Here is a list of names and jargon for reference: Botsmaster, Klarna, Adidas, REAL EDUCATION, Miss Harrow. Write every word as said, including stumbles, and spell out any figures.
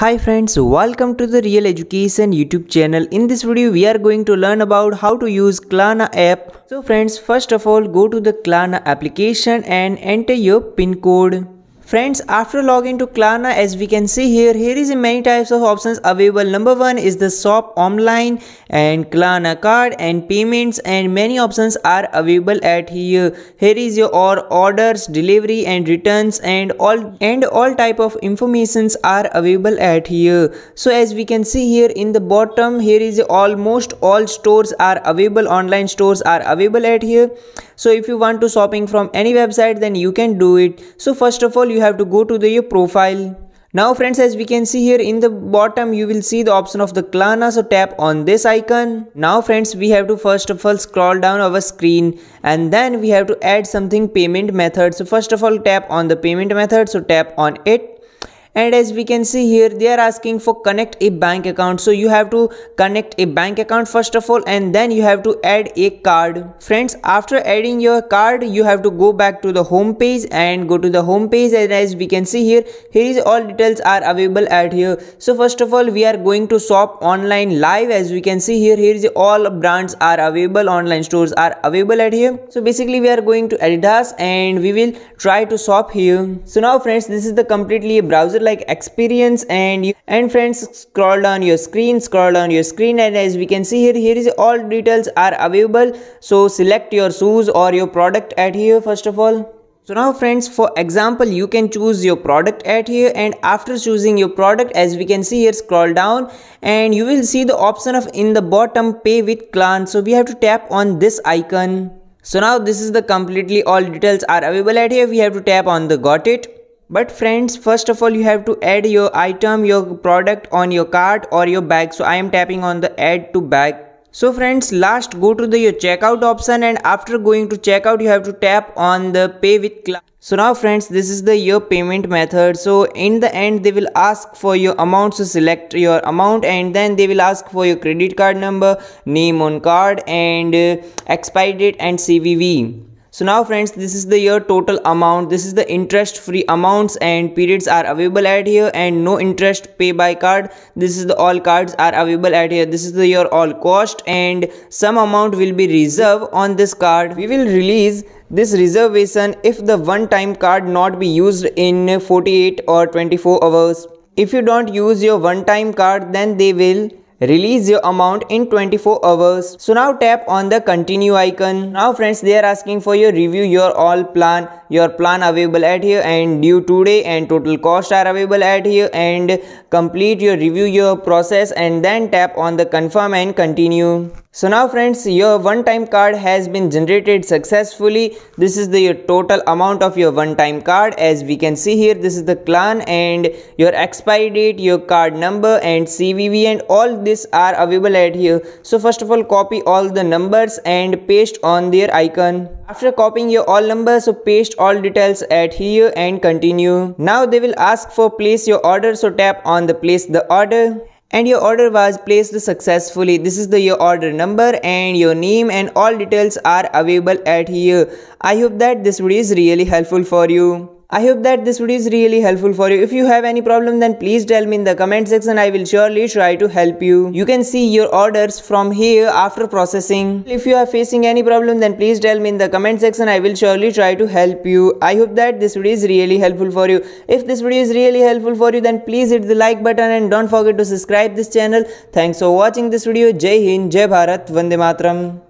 Hi friends, welcome to the Real Education YouTube channel. In this video we are going to learn about how to use Klarna app. So friends, first of all go to the Klarna application and enter your pin code. Friends, after login to Klarna, as we can see here, here is many types of options available. Number one is the shop online and Klarna card and payments, and many options are available at here. Here is your or orders, delivery and returns, and all and all type of informations are available at here. So as we can see here in the bottom, here is almost all stores are available, online stores are available at here. So if you want to shopping from any website, then you can do it. So first of all you have to go to the your profile. Now friends, as we can see here in the bottom you will see the option of the Klarna, so tap on this icon. Now friends, we have to first of all scroll down our screen and then we have to add something payment method. So first of all tap on the payment method, so tap on it. And as we can see here, they are asking for connect a bank account. So you have to connect a bank account first of all, and then you have to add a card. Friends, after adding your card, you have to go back to the home page and go to the home page. And as we can see here, here is all details are available at here. So first of all, we are going to shop online live. As we can see here, here is all brands are available, online stores are available at here. So basically we are going to Adidas and we will try to shop here. So now friends, this is the completely browser like experience, and you and friends scroll down your screen scroll down your screen and as we can see here, here is all details are available. So select your shoes or your product at here first of all. So now friends, for example you can choose your product at here, and after choosing your product, as we can see here, scroll down and you will see the option of in the bottom pay with Klarna. So we have to tap on this icon. So now this is the completely all details are available at here. We have to tap on the got it. But friends, first of all you have to add your item, your product on your cart or your bag. So I am tapping on the add to bag. So friends, last go to the your checkout option, and after going to checkout you have to tap on the pay with Klarna. So now friends, this is the your payment method. So in the end they will ask for your amount, so select your amount and then they will ask for your credit card number, name on card, and uh, expiry date and C V V. So now friends, this is the your total amount. This is the interest free amounts and periods are available at here, and no interest pay by card. This is the all cards are available at here. This is the your all cost, and some amount will be reserved on this card. We will release this reservation if the one time card not be used in forty-eight or twenty-four hours. If you don't use your one time card, then they will release your amount in twenty-four hours. So now tap on the continue icon. Now friends, they are asking for your review your all plan, your plan available at here, and due today, and total cost are available at here, and complete your review your process, and then tap on the confirm and continue. So now friends, your one time card has been generated successfully. This is the your total amount of your one time card. As we can see here, this is the Klarna, and your expiry date, your card number and C V V, and all this are available at here. So first of all copy all the numbers and paste on their icon. After copying your all numbers, so paste all details at here and continue. Now they will ask for place your order, so tap on the place the order. And your order was placed successfully. This is the your order number and your name, and all details are available at here. I hope that this video is really helpful for you. I hope that this video is really helpful for you. If you have any problem, then please tell me in the comment section. I will surely try to help you. You can see your orders from here after processing. If you are facing any problem, then please tell me in the comment section. I will surely try to help you. I hope that this video is really helpful for you. If this video is really helpful for you, then please hit the like button and don't forget to subscribe this channel. Thanks for watching this video. Jai Hind, Jai Bharat, Vande Matram.